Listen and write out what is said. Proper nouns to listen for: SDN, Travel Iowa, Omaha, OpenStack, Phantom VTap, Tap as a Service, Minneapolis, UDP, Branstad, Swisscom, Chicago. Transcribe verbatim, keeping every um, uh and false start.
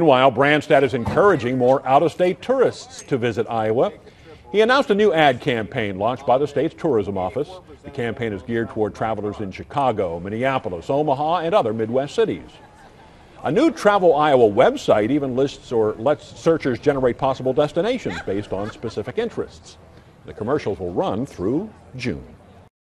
Meanwhile, Branstad is encouraging more out-of-state tourists to visit Iowa. He announced a new ad campaign launched by the state's tourism office. The campaign is geared toward travelers in Chicago, Minneapolis, Omaha, and other Midwest cities. A new Travel Iowa website even lists or lets searchers generate possible destinations based on specific interests. The commercials will run through June.